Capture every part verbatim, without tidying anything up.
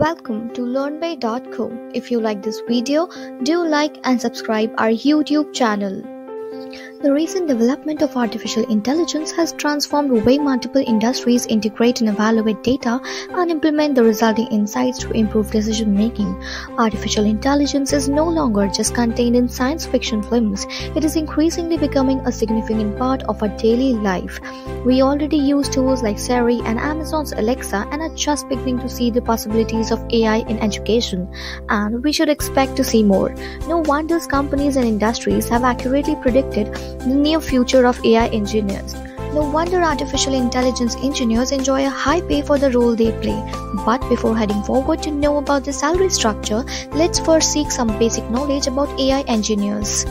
Welcome to learnbay dot co. If you like this video, do like and subscribe our YouTube channel. The recent development of artificial intelligence has transformed the way multiple industries integrate and evaluate data and implement the resulting insights to improve decision-making. Artificial intelligence is no longer just contained in science fiction films. It is increasingly becoming a significant part of our daily life. We already use tools like Siri and Amazon's Alexa and are just beginning to see the possibilities of A I in education. And we should expect to see more. No wonder companies and industries have accurately predicted the near future of A I engineers. No wonder artificial intelligence engineers enjoy a high pay for the role they play. But before heading forward to know about the salary structure, let's first seek some basic knowledge about A I engineers.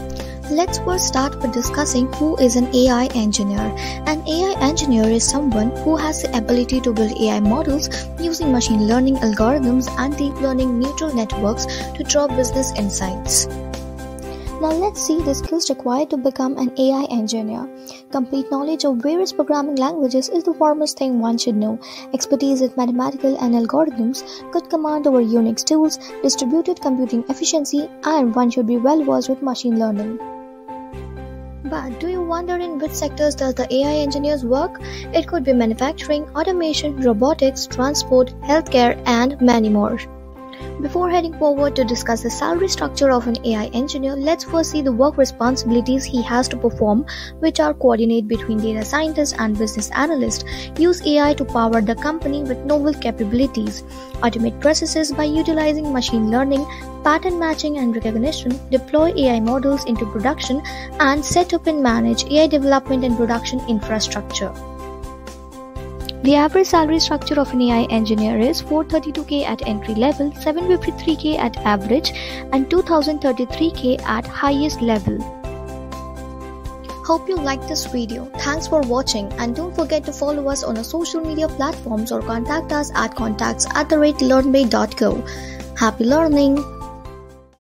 Let's first start with discussing who is an A I engineer. An A I engineer is someone who has the ability to build A I models using machine learning algorithms and deep learning neural networks to draw business insights. Now let's see the skills required to become an A I engineer. Complete knowledge of various programming languages is the foremost thing one should know. Expertise in mathematical and algorithms, good command over Unix tools, distributed computing efficiency, and one should be well versed with machine learning. But do you wonder in which sectors does the A I engineers work? It could be manufacturing, automation, robotics, transport, healthcare, and many more. Before heading forward to discuss the salary structure of an A I engineer, let's first see the work responsibilities he has to perform, which are coordinate between data scientists and business analysts, use A I to power the company with novel capabilities, automate processes by utilizing machine learning, pattern matching and recognition, deploy A I models into production, and set up and manage A I development and production infrastructure. The average salary structure of an A I engineer is four hundred thirty-two K at entry level, seven hundred fifty-three K at average, and two thousand thirty-three K at highest level. Hope you liked this video. Thanks for watching, and don't forget to follow us on our social media platforms or contact us at contacts at the rate learnbay dot co. Happy learning!